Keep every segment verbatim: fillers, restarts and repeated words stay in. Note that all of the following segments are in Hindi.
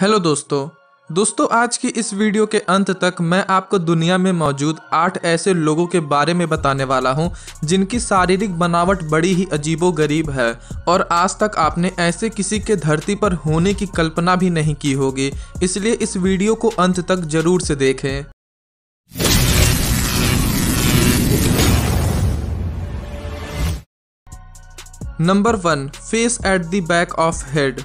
हेलो दोस्तों दोस्तों आज की इस वीडियो के अंत तक मैं आपको दुनिया में मौजूद आठ ऐसे लोगों के बारे में बताने वाला हूं जिनकी शारीरिक बनावट बड़ी ही अजीबोगरीब है और आज तक आपने ऐसे किसी के धरती पर होने की कल्पना भी नहीं की होगी, इसलिए इस वीडियो को अंत तक जरूर से देखें। Number one, face at the back of head.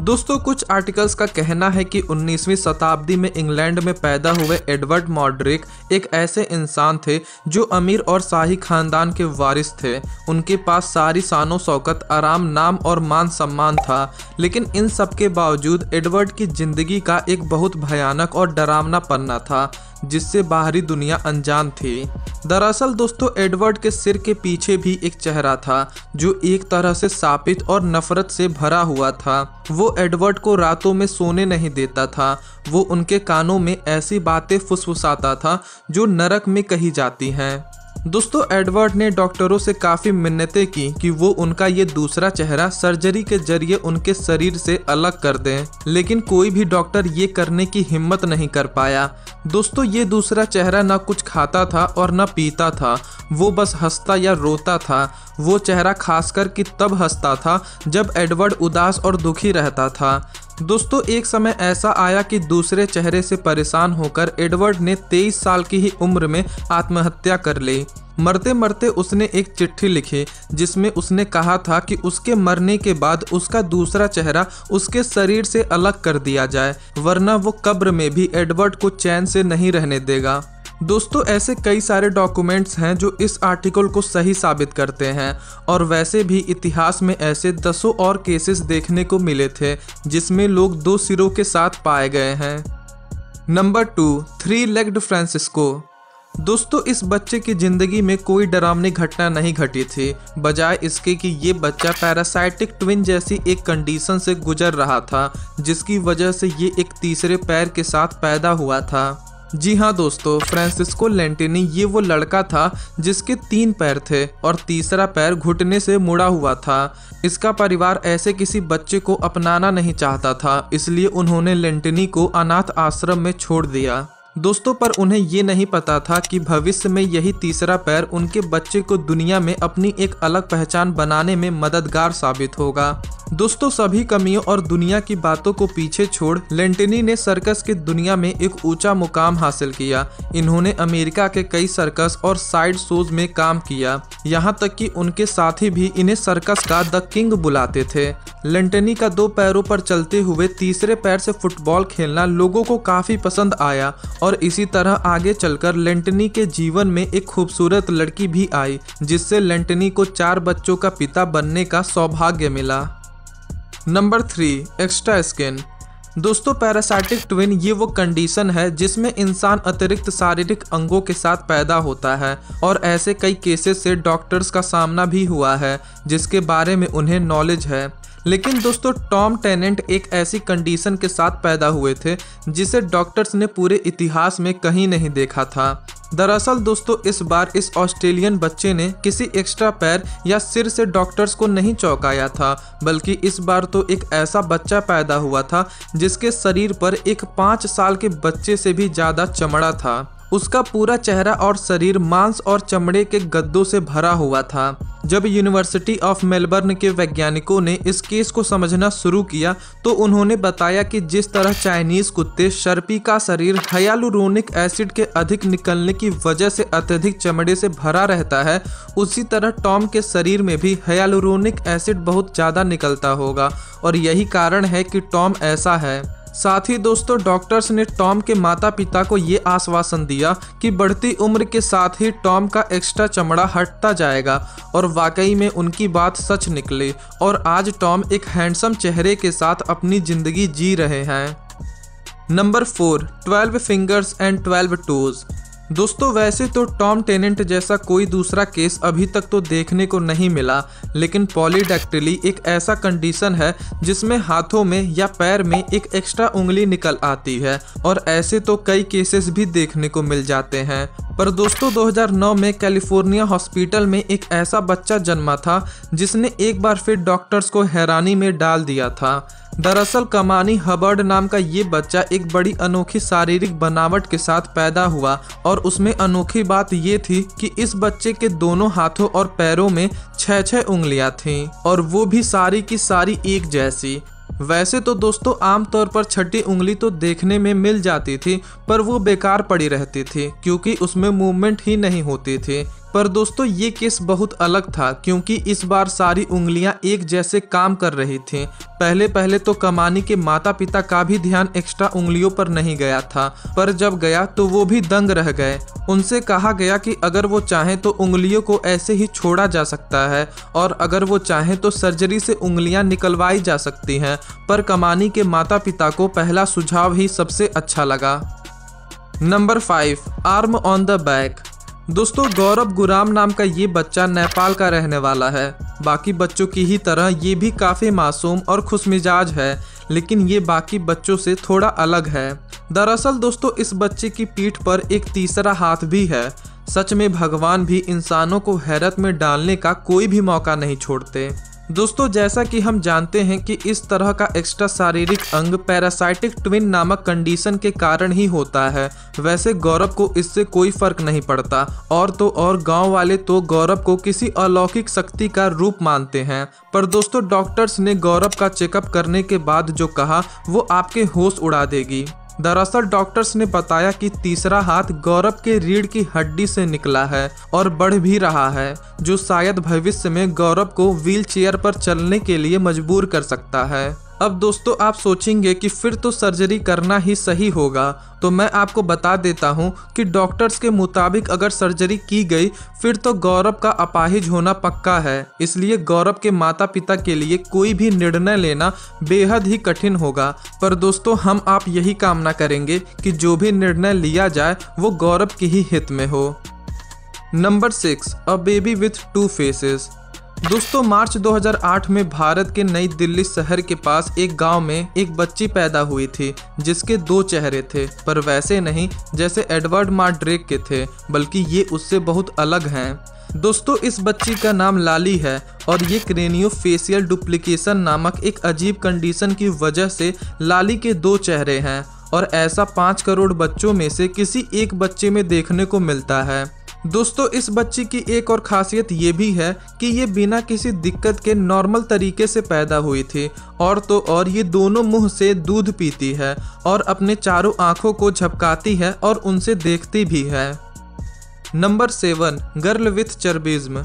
दोस्तों कुछ आर्टिकल्स का कहना है कि उन्नीसवीं शताब्दी में इंग्लैंड में पैदा हुए एडवर्ड मॉर्ड्रेक एक ऐसे इंसान थे जो अमीर और शाही खानदान के वारिस थे। उनके पास सारी शानो शौकत, आराम, नाम और मान सम्मान था, लेकिन इन सब के बावजूद एडवर्ड की जिंदगी का एक बहुत भयानक और डरावना पन्ना था जिससे बाहरी दुनिया अनजान थी। दरअसल दोस्तों एडवर्ड के सिर के पीछे भी एक चेहरा था जो एक तरह से शापित और नफरत से भरा हुआ था। वो एडवर्ड को रातों में सोने नहीं देता था। वो उनके कानों में ऐसी बातें फुसफुसाता था जो नरक में कही जाती हैं। दोस्तों एडवर्ड ने डॉक्टरों से काफ़ी मिन्नतें की कि वो उनका ये दूसरा चेहरा सर्जरी के जरिए उनके शरीर से अलग कर दें, लेकिन कोई भी डॉक्टर ये करने की हिम्मत नहीं कर पाया। दोस्तों ये दूसरा चेहरा ना कुछ खाता था और ना पीता था, वो बस हंसता या रोता था। वो चेहरा खासकर कि तब हंसता था जब एडवर्ड उदास और दुखी रहता था। दोस्तों एक समय ऐसा आया कि दूसरे चेहरे से परेशान होकर एडवर्ड ने तेईस साल की ही उम्र में आत्महत्या कर ली। मरते मरते उसने एक चिट्ठी लिखी जिसमें उसने कहा था कि उसके मरने के बाद उसका दूसरा चेहरा उसके शरीर से अलग कर दिया जाए, वरना वो कब्र में भी एडवर्ड को चैन से नहीं रहने देगा। दोस्तों ऐसे कई सारे डॉक्यूमेंट्स हैं जो इस आर्टिकल को सही साबित करते हैं, और वैसे भी इतिहास में ऐसे दसों और केसेस देखने को मिले थे जिसमें लोग दो सिरों के साथ पाए गए हैं। Number two, three legged Francisco. दोस्तों इस बच्चे की ज़िंदगी में कोई डरावनी घटना नहीं घटी थी, बजाय इसके कि ये बच्चा पैरासाइटिक ट्विन जैसी एक कंडीशन से गुजर रहा था जिसकी वजह से ये एक तीसरे पैर के साथ पैदा हुआ था। जी हाँ दोस्तों, फ्रांसिस्को लेंटिनी ये वो लड़का था जिसके तीन पैर थे और तीसरा पैर घुटने से मुड़ा हुआ था। इसका परिवार ऐसे किसी बच्चे को अपनाना नहीं चाहता था, इसलिए उन्होंने लेंटिनी को अनाथ आश्रम में छोड़ दिया। दोस्तों पर उन्हें ये नहीं पता था कि भविष्य में यही तीसरा पैर उनके बच्चे को दुनिया में अपनी एक अलग पहचान बनाने में मददगार साबित होगा। दोस्तों सभी कमियों और दुनिया की बातों को पीछे छोड़ लेंटिनी ने सर्कस की दुनिया में एक ऊंचा मुकाम हासिल किया। इन्होंने अमेरिका के कई सर्कस और साइड शोज में काम किया, यहाँ तक कि उनके साथी भी इन्हें सर्कस का द किंग बुलाते थे। लेंटिनी का दो पैरों पर चलते हुए तीसरे पैर से फुटबॉल खेलना लोगों को काफ़ी पसंद आया, और इसी तरह आगे चलकर लेंटिनी के जीवन में एक खूबसूरत लड़की भी आई जिससे लेंटिनी को चार बच्चों का पिता बनने का सौभाग्य मिला। Number three, extra skin. दोस्तों पैरासाइटिक ट्विन ये वो कंडीशन है जिसमें इंसान अतिरिक्त शारीरिक अंगों के साथ पैदा होता है, और ऐसे कई केसेस से डॉक्टर्स का सामना भी हुआ है जिसके बारे में उन्हें नॉलेज है। लेकिन दोस्तों टॉम टेनेंट एक ऐसी कंडीशन के साथ पैदा हुए थे जिसे डॉक्टर्स ने पूरे इतिहास में कहीं नहीं देखा था। दरअसल दोस्तों इस बार इस ऑस्ट्रेलियन बच्चे ने किसी एक्स्ट्रा पैर या सिर से डॉक्टर्स को नहीं चौंकाया था, बल्कि इस बार तो एक ऐसा बच्चा पैदा हुआ था जिसके शरीर पर एक पाँच साल के बच्चे से भी ज़्यादा चमड़ा था। उसका पूरा चेहरा और शरीर मांस और चमड़े के गद्दों से भरा हुआ था। जब यूनिवर्सिटी ऑफ मेलबर्न के वैज्ञानिकों ने इस केस को समझना शुरू किया तो उन्होंने बताया कि जिस तरह चाइनीज कुत्ते शर्पी का शरीर हाइलुरोनिक एसिड के अधिक निकलने की वजह से अत्यधिक चमड़े से भरा रहता है, उसी तरह टॉम के शरीर में भी हाइलुरोनिक एसिड बहुत ज़्यादा निकलता होगा, और यही कारण है कि टॉम ऐसा है। साथ ही दोस्तों डॉक्टर्स ने टॉम के माता पिता को ये आश्वासन दिया कि बढ़ती उम्र के साथ ही टॉम का एक्स्ट्रा चमड़ा हटता जाएगा, और वाकई में उनकी बात सच निकली और आज टॉम एक हैंडसम चेहरे के साथ अपनी ज़िंदगी जी रहे हैं। Number four, twelve fingers and twelve toes. दोस्तों वैसे तो टॉम टेनेंट जैसा कोई दूसरा केस अभी तक तो देखने को नहीं मिला, लेकिन पॉलीडैक्टिली एक ऐसा कंडीशन है जिसमें हाथों में या पैर में एक एक्स्ट्रा उंगली निकल आती है, और ऐसे तो कई केसेस भी देखने को मिल जाते हैं। पर दोस्तों दो हज़ार नौ में कैलिफोर्निया हॉस्पिटल में एक ऐसा बच्चा जन्मा था जिसने एक बार फिर डॉक्टर्स को हैरानी में डाल दिया था। दरअसल कमानी हबर्ड नाम का ये बच्चा एक बड़ी अनोखी शारीरिक बनावट के साथ पैदा हुआ और उसमें अनोखी बात ये थी कि इस बच्चे के दोनों हाथों और पैरों में छह छह उंगलियां थीं और वो भी सारी की सारी एक जैसी। वैसे तो दोस्तों आमतौर पर छठी उंगली तो देखने में मिल जाती थी पर वो बेकार पड़ी रहती थी क्योंकि उसमें मूवमेंट ही नहीं होती थी। पर दोस्तों ये केस बहुत अलग था क्योंकि इस बार सारी उंगलियां एक जैसे काम कर रही थीं। पहले पहले तो कमानी के माता पिता का भी ध्यान एक्स्ट्रा उंगलियों पर नहीं गया था पर जब गया तो वो भी दंग रह गए। उनसे कहा गया कि अगर वो चाहें तो उंगलियों को ऐसे ही छोड़ा जा सकता है और अगर वो चाहें तो सर्जरी से उंगलियां निकलवाई जा सकती हैं, पर कमानी के माता पिता को पहला सुझाव ही सबसे अच्छा लगा। Number five, arm on the back. दोस्तों गौरव गुराम नाम का ये बच्चा नेपाल का रहने वाला है। बाकी बच्चों की ही तरह ये भी काफ़ी मासूम और खुशमिजाज है लेकिन ये बाकी बच्चों से थोड़ा अलग है। दरअसल दोस्तों इस बच्चे की पीठ पर एक तीसरा हाथ भी है। सच में भगवान भी इंसानों को हैरत में डालने का कोई भी मौका नहीं छोड़ते। दोस्तों जैसा कि हम जानते हैं कि इस तरह का एक्स्ट्रा शारीरिक अंग पैरासाइटिक ट्विन नामक कंडीशन के कारण ही होता है। वैसे गौरव को इससे कोई फर्क नहीं पड़ता और तो और गांव वाले तो गौरव को किसी अलौकिक शक्ति का रूप मानते हैं। पर दोस्तों डॉक्टर्स ने गौरव का चेकअप करने के बाद जो कहा वो आपके होश उड़ा देगी। दरअसल डॉक्टर्स ने बताया कि तीसरा हाथ गौरव के रीढ़ की हड्डी से निकला है और बढ़ भी रहा है जो शायद भविष्य में गौरव को व्हीलचेयर पर चलने के लिए मजबूर कर सकता है। अब दोस्तों आप सोचेंगे कि फिर तो सर्जरी करना ही सही होगा, तो मैं आपको बता देता हूं कि डॉक्टर्स के मुताबिक अगर सर्जरी की गई फिर तो गौरव का अपाहिज होना पक्का है। इसलिए गौरव के माता पिता के लिए कोई भी निर्णय लेना बेहद ही कठिन होगा। पर दोस्तों हम आप यही कामना करेंगे कि जो भी निर्णय लिया जाए वो गौरव के ही हित में हो। Number six, a baby with two faces. दोस्तों मार्च दो हज़ार आठ में भारत के नई दिल्ली शहर के पास एक गांव में एक बच्ची पैदा हुई थी जिसके दो चेहरे थे, पर वैसे नहीं जैसे एडवर्ड मॉर्ड्रेक के थे बल्कि ये उससे बहुत अलग हैं। दोस्तों इस बच्ची का नाम लाली है और ये क्रेनियोफेशियल डुप्लिकेशन नामक एक अजीब कंडीशन की वजह से लाली के दो चेहरे हैं और ऐसा पाँच करोड़ बच्चों में से किसी एक बच्चे में देखने को मिलता है। दोस्तों इस बच्ची की एक और खासियत ये भी है कि ये बिना किसी दिक्कत के नॉर्मल तरीके से पैदा हुई थी और तो और ये दोनों मुंह से दूध पीती है और अपने चारों आँखों को झपकाती है और उनसे देखती भी है। Number seven, girl with cherubism.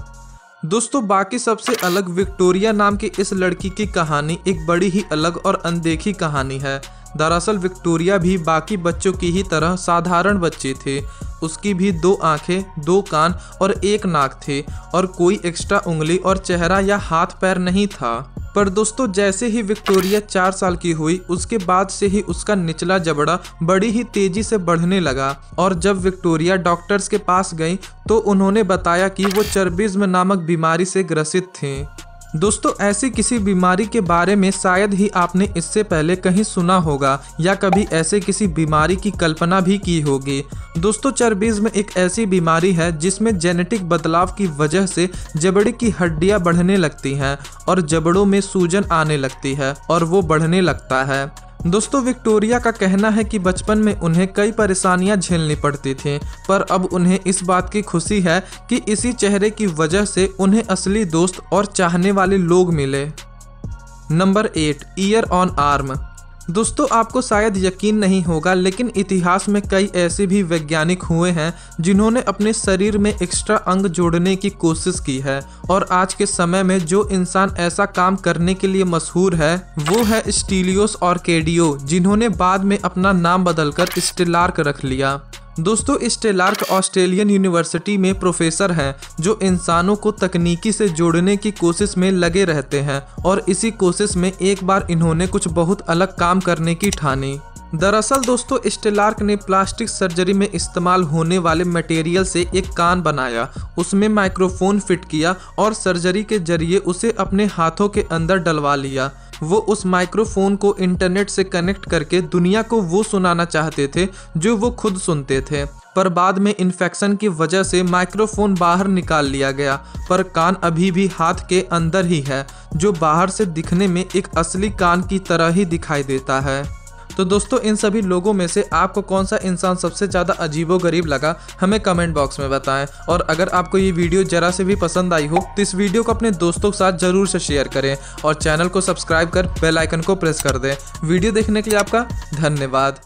दोस्तों बाकी सबसे अलग विक्टोरिया नाम की इस लड़की की कहानी एक बड़ी ही अलग और अनदेखी कहानी है। दरअसल विक्टोरिया भी बाकी बच्चों की ही तरह साधारण बच्ची थी। उसकी भी दो आंखें, दो कान और एक नाक थी और कोई एक्स्ट्रा उंगली और चेहरा या हाथ पैर नहीं था। पर दोस्तों जैसे ही विक्टोरिया चार साल की हुई उसके बाद से ही उसका निचला जबड़ा बड़ी ही तेजी से बढ़ने लगा और जब विक्टोरिया डॉक्टर्स के पास गई तो उन्होंने बताया कि वो चर्बिज्म नामक बीमारी से ग्रसित थीं। दोस्तों ऐसी किसी बीमारी के बारे में शायद ही आपने इससे पहले कहीं सुना होगा या कभी ऐसे किसी बीमारी की कल्पना भी की होगी। दोस्तों चर्बिज्म एक ऐसी बीमारी है जिसमें जेनेटिक बदलाव की वजह से जबड़े की हड्डियां बढ़ने लगती हैं और जबड़ों में सूजन आने लगती है और वो बढ़ने लगता है। दोस्तों विक्टोरिया का कहना है कि बचपन में उन्हें कई परेशानियां झेलनी पड़ती थीं, पर अब उन्हें इस बात की खुशी है कि इसी चेहरे की वजह से उन्हें असली दोस्त और चाहने वाले लोग मिले। Number eight, ear on arm. दोस्तों आपको शायद यकीन नहीं होगा लेकिन इतिहास में कई ऐसे भी वैज्ञानिक हुए हैं जिन्होंने अपने शरीर में एक्स्ट्रा अंग जोड़ने की कोशिश की है और आज के समय में जो इंसान ऐसा काम करने के लिए मशहूर है वो है स्टेलियोस आर्केडियो, जिन्होंने बाद में अपना नाम बदलकर स्टेलार्क रख लिया। दोस्तों स्टेलार्क ऑस्ट्रेलियन यूनिवर्सिटी में प्रोफेसर हैं जो इंसानों को तकनीकी से जोड़ने की कोशिश में लगे रहते हैं और इसी कोशिश में एक बार इन्होंने कुछ बहुत अलग काम करने की ठानी। दरअसल दोस्तों स्टेलार्क ने प्लास्टिक सर्जरी में इस्तेमाल होने वाले मटेरियल से एक कान बनाया, उसमें माइक्रोफोन फिट किया और सर्जरी के जरिए उसे अपने हाथों के अंदर डलवा लिया। वो उस माइक्रोफोन को इंटरनेट से कनेक्ट करके दुनिया को वो सुनाना चाहते थे जो वो खुद सुनते थे, पर बाद में इन्फेक्शन की वजह से माइक्रोफोन बाहर निकाल लिया गया, पर कान अभी भी हाथ के अंदर ही है जो बाहर से दिखने में एक असली कान की तरह ही दिखाई देता है। तो दोस्तों इन सभी लोगों में से आपको कौन सा इंसान सबसे ज़्यादा अजीबोगरीब लगा हमें कमेंट बॉक्स में बताएं, और अगर आपको ये वीडियो जरा से भी पसंद आई हो तो इस वीडियो को अपने दोस्तों के साथ ज़रूर से शेयर करें और चैनल को सब्सक्राइब कर बेल आइकन को प्रेस कर दें। वीडियो देखने के लिए आपका धन्यवाद।